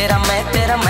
तेरा मैं तेरा मैं